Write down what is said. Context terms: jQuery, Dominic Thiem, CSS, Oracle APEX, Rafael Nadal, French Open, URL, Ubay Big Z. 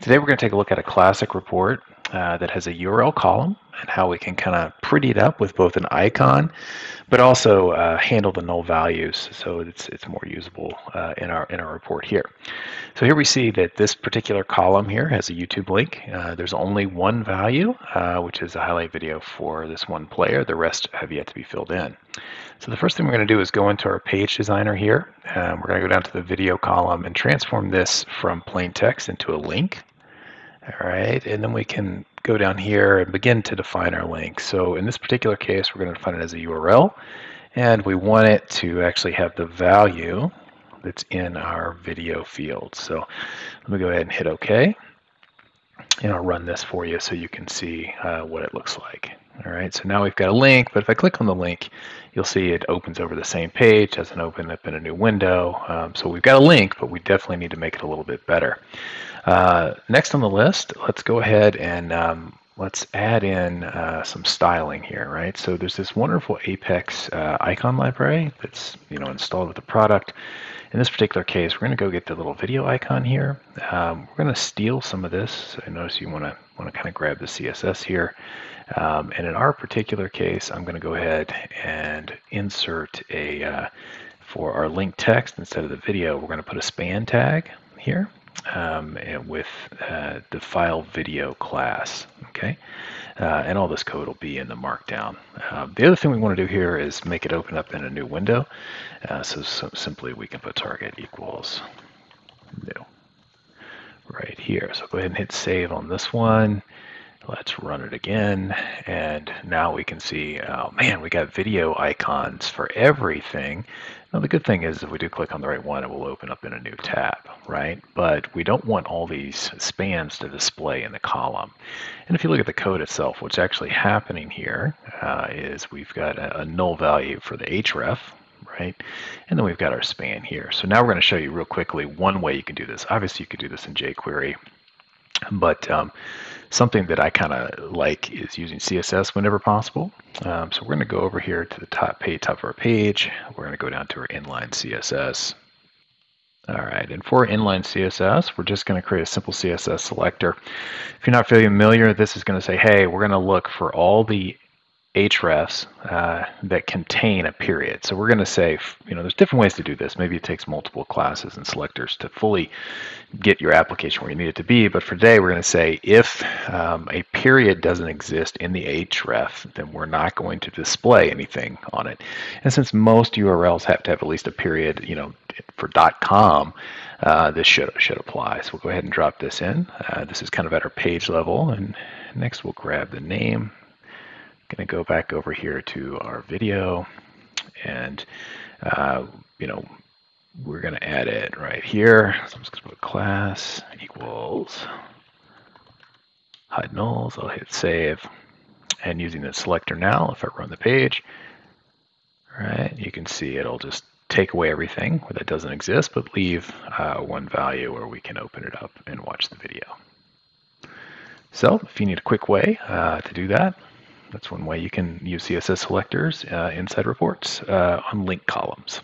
Today we're going to take a look at a classic report that has a URL column and how we can kind of pretty it up with both an icon, but also handle the null values so it's more usable in our report here. So here we see that this particular column here has a YouTube link. There's only one value, which is a highlight video for this one player. The rest have yet to be filled in. So the first thing we're going to do is go into our page designer here. We're going to go down to the video column and transform this from plain text into a link. All right, and then we can go down here and begin to define our link. So in this particular case, we're going to define it as a URL, and we want it to actually have the value that's in our video field. So let me go ahead and hit OK, and I'll run this for you so you can see what it looks like. All right, so now we've got a link, but if I click on the link, you'll see it opens over the same page, doesn't open up in a new window. So we've got a link, but we definitely need to make it a little bit better. Next on the list, let's go ahead and let's add in some styling here, right? So there's this wonderful APEX icon library that's installed with the product. In this particular case, we're going to go get the little video icon here. We're going to steal some of this. I notice you want to kind of grab the CSS here. And in our particular case, I'm going to go ahead and insert a, for our link text instead of the video, we're going to put a span tag here and with the file video class. Okay. And all this code will be in the markdown. The other thing we want to do here is make it open up in a new window. So simply we can put target equals new right here. So go ahead and hit save on this one. Let's run it again, and now we can see, oh man, we got video icons for everything. Now the good thing is if we do click on the right one, it will open up in a new tab, right? But we don't want all these spans to display in the column. And if you look at the code itself, what's actually happening here is we've got a null value for the href, right? And then we've got our span here. So now we're gonna show you real quickly one way you can do this. Obviously you could do this in jQuery, but something that I kind of like is using CSS whenever possible. So we're going to go over here to the top of our page. We're going to go down to our inline CSS. All right, and for inline CSS, we're just going to create a simple CSS selector. If you're not familiar, this is going to say, hey, we're going to look for all the hrefs that contain a period. So we're going to say, there's different ways to do this. Maybe it takes multiple classes and selectors to fully get your application where you need it to be. But for today, we're going to say if a period doesn't exist in the href, then we're not going to display anything on it. And since most URLs have to have at least a period, for .com, this should apply. So we'll go ahead and drop this in. This is kind of at our page level. And next, we'll grab the name. Going to go back over here to our video, and we're going to add it right here. So I'm just going to put class equals hide nulls. I'll hit save, and using the selector now, if I run the page, all right, you can see it'll just take away everything that doesn't exist, but leave one value where we can open it up and watch the video. So if you need a quick way to do that, that's one way you can use CSS selectors inside reports on link columns.